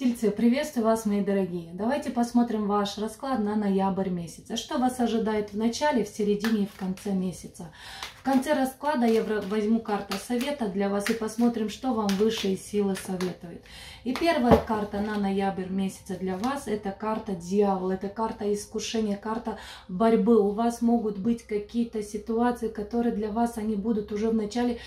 Тельцы, приветствую вас, мои дорогие. Давайте посмотрим ваш расклад на ноябрь месяц. Что вас ожидает в начале, в середине и в конце месяца? В конце расклада я возьму карту совета для вас и посмотрим, что вам высшие силы советуют. И первая карта на ноябрь месяца для вас – это карта дьявол, это карта искушения, карта борьбы. У вас могут быть какие-то ситуации, которые для вас, они будут уже в начале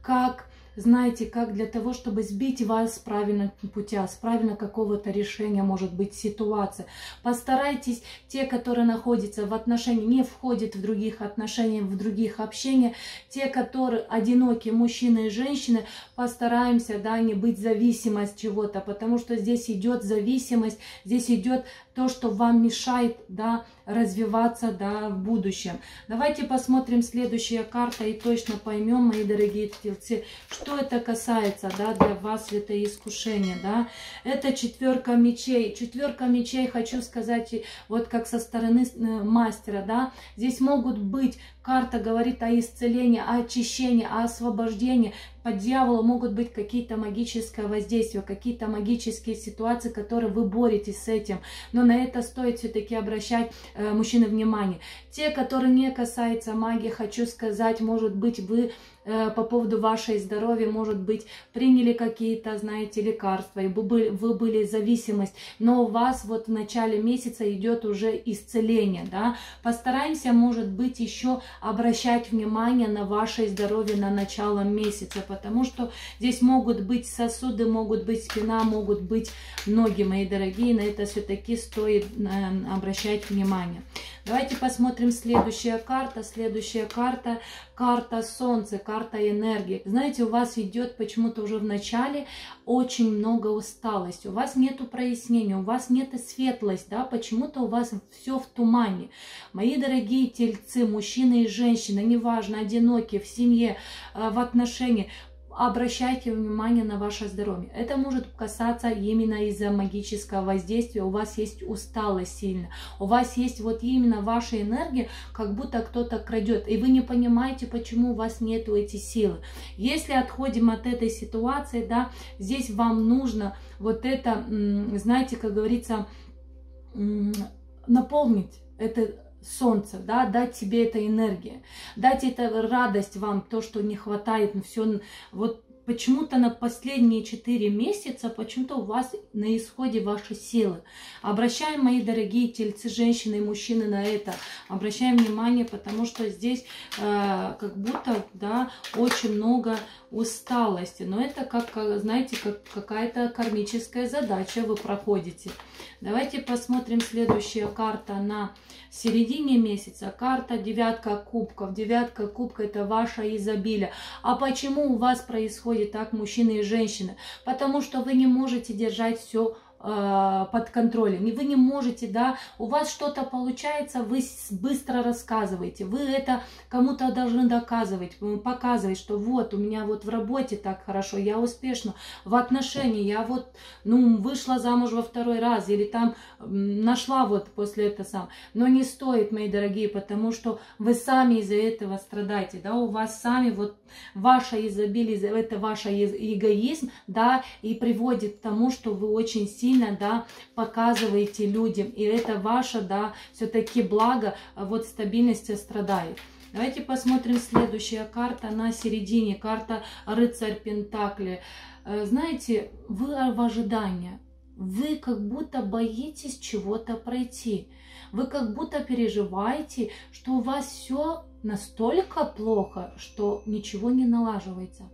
как... Знаете, как для того, чтобы сбить вас с правильного путя, с правильного какого-то решения, может быть, ситуации. Постарайтесь, те, которые находятся в отношениях, не входят в других отношениях, в других общениях, те, которые одинокие, мужчины и женщины, постараемся, да, не быть зависимым от чего-то, потому что здесь идет зависимость, здесь идет то, что вам мешает, да, развиваться, да, в будущем. Давайте посмотрим следующая карта и точно поймем, мои дорогие тельцы, что это касается, да, для вас это искушение, да. Это четверка мечей. Четверка мечей, хочу сказать, вот как со стороны мастера, да. Здесь могут быть, карта говорит о исцелении, о очищении, о освобождении. Под дьяволом могут быть какие-то магические воздействия, какие-то магические ситуации, которые вы боретесь с этим. Но на это стоит все-таки обращать, мужчины, внимание. Те, которые не касаются магии, хочу сказать, может быть, вы по поводу вашей здоровья, может быть, приняли какие-то, знаете, лекарства, и вы были зависимость, но у вас вот в начале месяца идет уже исцеление, да. Постараемся, может быть, еще обращать внимание на ваше здоровье на начало месяца, потому что здесь могут быть сосуды, могут быть спина, могут быть ноги, мои дорогие, на это все-таки стоит обращать внимание. Давайте посмотрим следующая карта. Следующая карта, карта солнца, карта энергии. Знаете, у вас идет почему-то уже в начале очень много усталости. У вас нету прояснения, у вас нет светлости, да, почему-то у вас все в тумане. Мои дорогие тельцы, мужчины и женщины, неважно, одинокие, в семье, в отношениях, обращайте внимание на ваше здоровье. Это может касаться именно из-за магического воздействия. У вас есть усталость сильно. У вас есть вот именно ваша энергия, как будто кто-то крадет. И вы не понимаете, почему у вас нету эти силы. Если отходим от этой ситуации, да, здесь вам нужно вот это, знаете, как говорится, наполнить это солнце, да, дать себе этой энергии, дать это радость вам, то, что не хватает, все, вот почему-то на последние 4 месяца, почему-то у вас на исходе ваши силы. Обращаем, мои дорогие тельцы, женщины и мужчины, на это, обращаем внимание, потому что здесь как будто, да, очень много усталости, но это как, знаете, как какая-то кармическая задача вы проходите. Давайте посмотрим следующая карта на середине месяца. Карта девятка кубков. Девятка кубка – это ваше изобилие. А почему у вас происходит так, мужчины и женщины? Потому что вы не можете держать все под контролем, и вы не можете, да, у вас что-то получается, вы быстро рассказываете, вы это кому-то должны доказывать, показывать, что вот у меня вот в работе так хорошо, я успешна, в отношении я вот, ну, вышла замуж во второй раз, или там нашла вот после этого сам. Но не стоит, мои дорогие, потому что вы сами из-за этого страдаете, да, у вас сами вот ваше изобилие, это ваш эгоизм, да, и приводит к тому, что вы очень сильно, да, показываете людям, и это ваше, да, все-таки благо, вот стабильность страдает. Давайте посмотрим следующая карта на середине, карта рыцарь пентакли. Знаете, вы в ожидании, вы как будто боитесь чего-то пройти, вы как будто переживаете, что у вас все настолько плохо, что ничего не налаживается.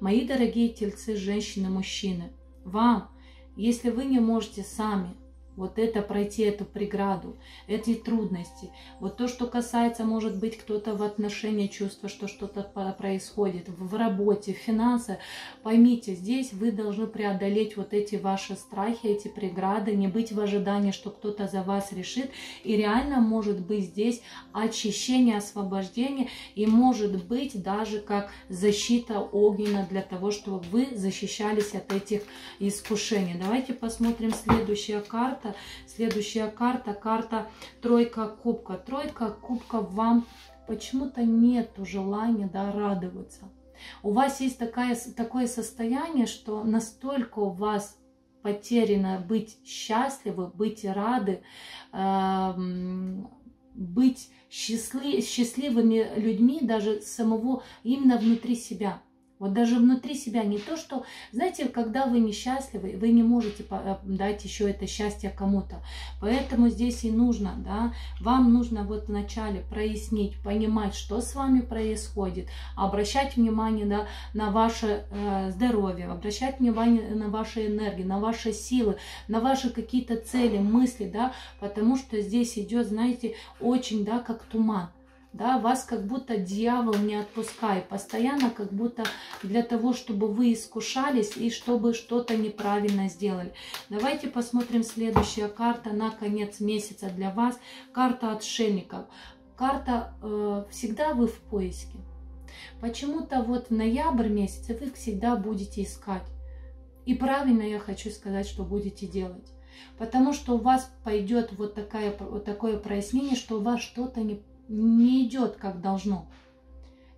Мои дорогие тельцы, женщины, мужчины, вам, если вы не можете сами вот это пройти, эту преграду, эти трудности, вот то, что касается, может быть, кто-то в отношении чувства, что что-то происходит, в работе, в финансах, поймите, здесь вы должны преодолеть вот эти ваши страхи, эти преграды, не быть в ожидании, что кто-то за вас решит, и реально может быть здесь очищение, освобождение, и может быть даже как защита огненная для того, чтобы вы защищались от этих искушений. Давайте посмотрим следующая карта. Следующая карта, карта тройка кубка. Тройка кубка, вам почему-то нету желания, да, радоваться. У вас есть такое состояние, что настолько у вас потерянное, быть счастливы, быть рады, быть счастливыми людьми даже самого, именно внутри себя. Вот даже внутри себя, не то, что, знаете, когда вы несчастливы, вы не можете дать еще это счастье кому-то. Поэтому здесь и нужно, да, вам нужно вот вначале прояснить, понимать, что с вами происходит, обращать внимание на ваше здоровье, обращать внимание на ваши энергии, на ваши силы, на ваши какие-то цели, мысли, да, потому что здесь идет, знаете, очень, да, как туман. Да, вас как будто дьявол не отпускает, постоянно как будто для того, чтобы вы искушались и чтобы что-то неправильно сделали. Давайте посмотрим следующая карта на конец месяца для вас. Карта отшельников. Карта «Всегда вы в поиске». Почему-то вот в ноябрь месяц вы всегда будете искать. И правильно я хочу сказать, что будете делать. Потому что у вас пойдет вот такое прояснение, что у вас что-то не идет как должно.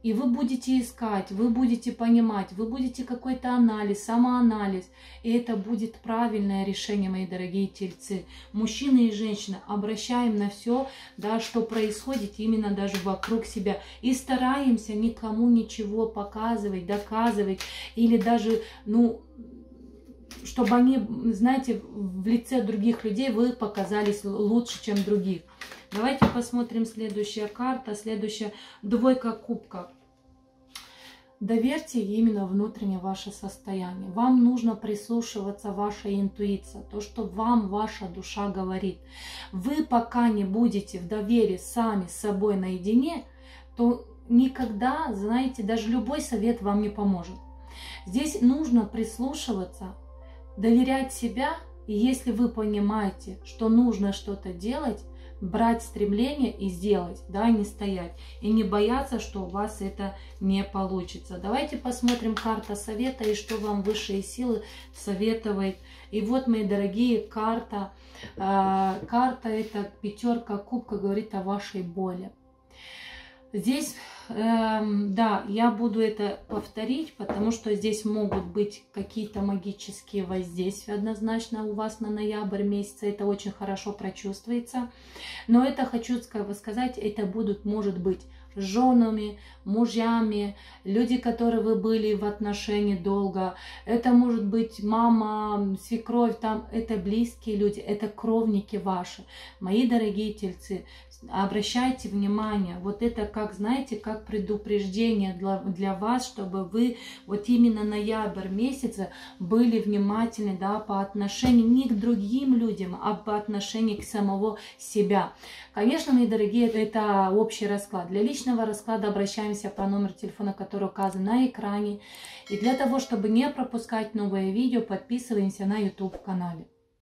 И вы будете искать, вы будете понимать, вы будете какой-то анализ, самоанализ. И это будет правильное решение, мои дорогие тельцы. Мужчины и женщины, обращаем на все, да, что происходит именно даже вокруг себя. И стараемся никому ничего показывать, доказывать. Или даже, ну, чтобы они, знаете, в лице других людей вы показались лучше, чем других. Давайте посмотрим следующая карта, следующая двойка кубков. Доверьте именно внутреннее ваше состояние. Вам нужно прислушиваться ваша интуиция, то, что вам ваша душа говорит. Вы пока не будете в доверии сами с собой наедине, то никогда, знаете, даже любой совет вам не поможет. Здесь нужно прислушиваться, доверять себя, и если вы понимаете, что нужно что-то делать, брать стремление и сделать, да, не стоять и не бояться, что у вас это не получится. Давайте посмотрим карта совета и что вам высшие силы советует. И вот, мои дорогие, карта это пятерка кубка, говорит о вашей боли. Здесь, да, я буду это повторить, потому что здесь могут быть какие-то магические воздействия однозначно у вас на ноябрь месяц. Это очень хорошо прочувствуется. Но это, хочу сказать, это будут, может быть, женами, мужьями, люди, которые вы были в отношении долго. Это может быть мама, свекровь, там, это близкие люди, это кровники ваши. Мои дорогие тельцы, обращайте внимание, вот это как, знаете, как предупреждение для вас, чтобы вы вот именно ноябрь месяца были внимательны, да, по отношению не к другим людям, а по отношению к самого себя. Конечно, мои дорогие, это общий расклад. Для личного расклада обращаемся по номеру телефона, который указан на экране. И для того, чтобы не пропускать новые видео, подписываемся на YouTube канале.